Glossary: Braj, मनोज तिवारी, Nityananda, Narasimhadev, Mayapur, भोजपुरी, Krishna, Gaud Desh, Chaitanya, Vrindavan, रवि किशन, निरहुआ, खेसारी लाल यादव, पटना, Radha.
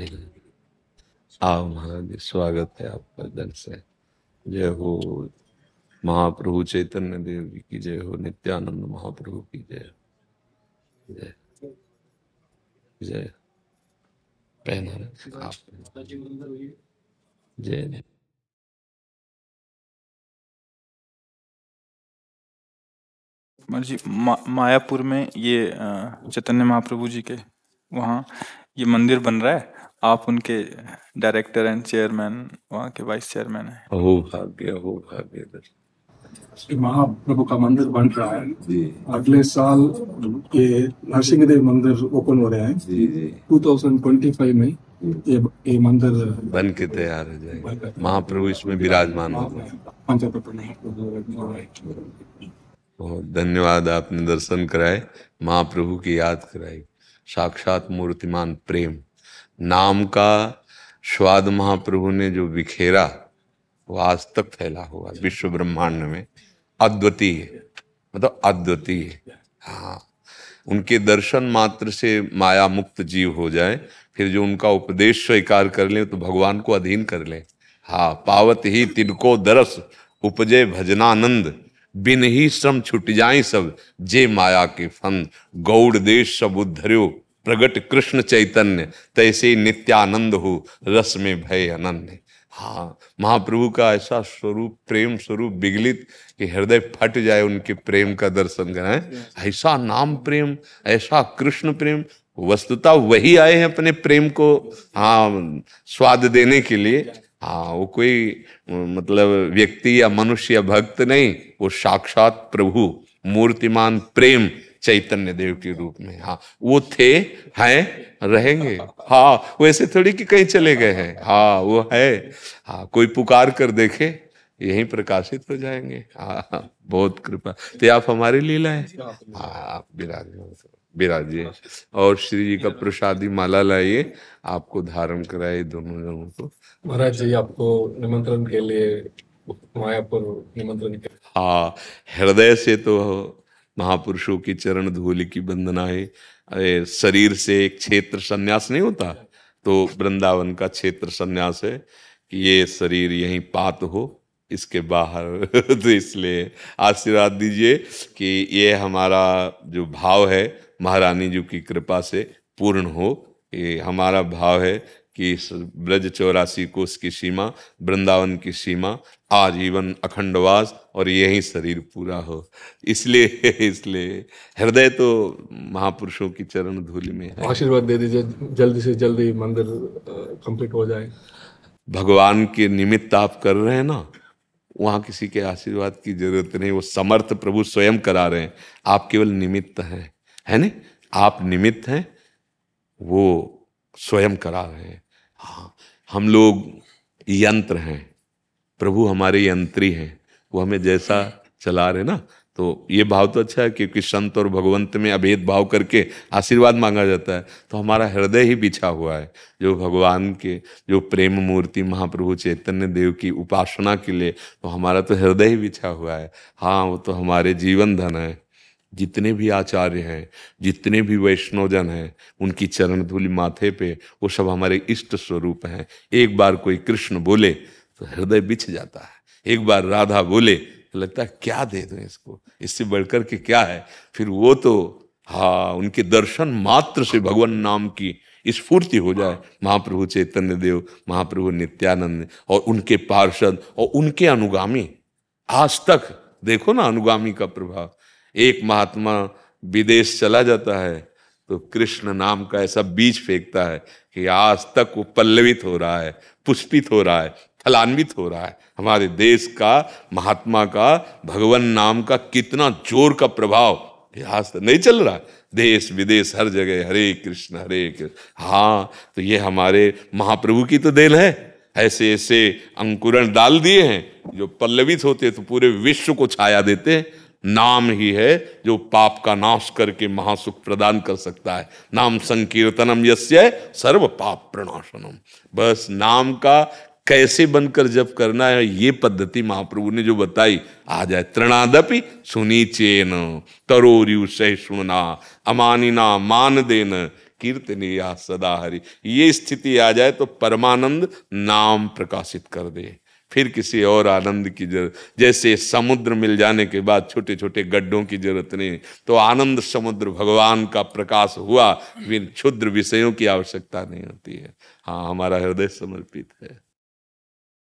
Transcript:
आओ महाराज जी, स्वागत है आपका दर से। जय हो महाप्रभु चैतन्य देव जी की जय हो, नित्यानंद महाप्रभु की जय। जय जय पहना आप जय। जी मायापुर में ये चैतन्य महाप्रभु जी के वहाँ ये मंदिर बन रहा है, आप उनके डायरेक्टर एंड चेयरमैन, वहाँ के वाइस चेयरमैन है। भाग्य महाप्रभु का मंदिर बन रहा है जी। अगले साल ये नरसिंहदेव मंदिर ओपन हो रहा है जी जी। 2025 में ये मंदिर बन के तैयार हो जाएगा, महाप्रभु इसमें विराजमान हो जाएगा। बहुत धन्यवाद, आपने दर्शन कराए, महाप्रभु की याद कराई। साक्षात मूर्तिमान प्रेम नाम का स्वाद महाप्रभु ने जो बिखेरा वो आज तक फैला हुआ विश्व ब्रह्मांड में, अद्वितीय है, मतलब अद्वितीय है। हाँ, उनके दर्शन मात्र से माया मुक्त जीव हो जाए, फिर जो उनका उपदेश स्वीकार कर ले तो भगवान को अधीन कर ले। हाँ, पावत ही तिनको दरस उपजे भजनानंद, बिन ही श्रम छुट जाए सब जे माया के फंद। गौड़ देश सब उद्धर्यो प्रगट कृष्ण चैतन्य, तैसे नित्यानंद हो रस में भय अनन्य। हाँ, महाप्रभु का ऐसा स्वरूप, प्रेम स्वरूप बिगलित कि हृदय फट जाए, उनके प्रेम का दर्शन कराएं। ऐसा नाम प्रेम, ऐसा कृष्ण प्रेम, वस्तुतः वही आए हैं अपने प्रेम को हाँ स्वाद देने के लिए। हाँ, वो कोई मतलब व्यक्ति या मनुष्य या भक्त नहीं, वो साक्षात प्रभु मूर्तिमान प्रेम चैतन्य देव के रूप में। हाँ, वो थे, हैं, रहेंगे। हाँ, वो ऐसे थोड़ी कि कहीं चले गए हैं। हाँ, वो है। हाँ, कोई पुकार कर देखे यहीं प्रकाशित हो जाएंगे। हाँ, बहुत कृपा। तो आप हमारे लीला है। हाँ, आप विराजिए और श्री जी का प्रसादी माला लाइए, आपको धारण कराए दोनों जनों को। महाराज जी, आपको निमंत्रण के लिए मायापुर निमंत्रण। हाँ, हृदय से तो महापुरुषों की चरण धूल की वंदनाएं। शरीर से एक क्षेत्र संन्यास नहीं होता, तो वृंदावन का क्षेत्र संन्यास है कि ये शरीर यहीं पात हो, इसके बाहर। तो इसलिए आशीर्वाद दीजिए कि ये हमारा जो भाव है महारानी जी की कृपा से पूर्ण हो। ये हमारा भाव है कि ब्रज 84 कोस की सीमा, वृंदावन की सीमा, आजीवन अखंडवास और यही शरीर पूरा हो। इसलिए हृदय तो महापुरुषों की चरण धूलि में है। आशीर्वाद दे दीजिए, जल्दी से जल्दी मंदिर कंप्लीट हो जाए। भगवान के निमित्त आप कर रहे हैं ना, वहाँ किसी के आशीर्वाद की जरूरत नहीं, वो समर्थ प्रभु स्वयं करा रहे हैं। आप केवल निमित्त हैं, है नहीं, आप निमित्त हैं, वो स्वयं करा रहे हैं। हाँ, हम लोग यंत्र हैं, प्रभु हमारे यंत्री हैं, वो हमें जैसा चला रहे ना। तो ये भाव तो अच्छा है, क्योंकि संत और भगवंत में अभेद भाव करके आशीर्वाद मांगा जाता है। तो हमारा हृदय ही बिछा हुआ है जो भगवान के, जो प्रेम मूर्ति महाप्रभु चैतन्य देव की उपासना के लिए, तो हमारा तो हृदय ही बिछा हुआ है। हाँ, वो तो हमारे जीवन धन है। जितने भी आचार्य हैं, जितने भी वैष्णवजन हैं, उनकी चरण धूलि माथे पे, वो सब हमारे इष्ट स्वरूप हैं। एक बार कोई कृष्ण बोले तो हृदय बिछ जाता है, एक बार राधा बोले लगता है क्या दे दूं इसको, इससे बढ़कर के क्या है। फिर वो तो हाँ, उनके दर्शन मात्र से भगवान नाम की स्फूर्ति हो जाए। महाप्रभु चैतन्य देव, महाप्रभु नित्यानंद और उनके पार्षद और उनके अनुगामी आज तक, देखो ना अनुगामी का प्रभाव। एक महात्मा विदेश चला जाता है तो कृष्ण नाम का ऐसा बीज फेंकता है कि आज तक वो पल्लवित हो रहा है, पुष्पित हो रहा है, फलान्वित हो रहा है। हमारे देश का महात्मा का भगवान नाम का कितना जोर का प्रभाव आज तक नहीं चल रहा है। देश विदेश हर जगह हरे कृष्ण हरे कृष्ण। हाँ, तो ये हमारे महाप्रभु की तो देन है, ऐसे ऐसे अंकुरण डाल दिए हैं जो पल्लवित होते तो पूरे विश्व को छाया देते हैं। नाम ही है जो पाप का नाश करके महासुख प्रदान कर सकता है। नाम संकीर्तनम यस्य सर्व पाप प्रणाशनम। बस नाम का कैसे बनकर जप करना है, ये पद्धति महाप्रभु ने जो बताई आ जाए। तृणादपि सुनीचेन तरोरिव सह सुना अमानिना मान देन कीर्तनीया सदा हरि, ये स्थिति आ जाए तो परमानंद नाम प्रकाशित कर दे, फिर किसी और आनंद की जरूरत, जैसे समुद्र मिल जाने के बाद छोटे छोटे गड्ढों की जरूरत नहीं, तो आनंद समुद्र भगवान का प्रकाश हुआ, फिर क्षुद्र विषयों की आवश्यकता नहीं होती है। हाँ, हमारा हृदय समर्पित है।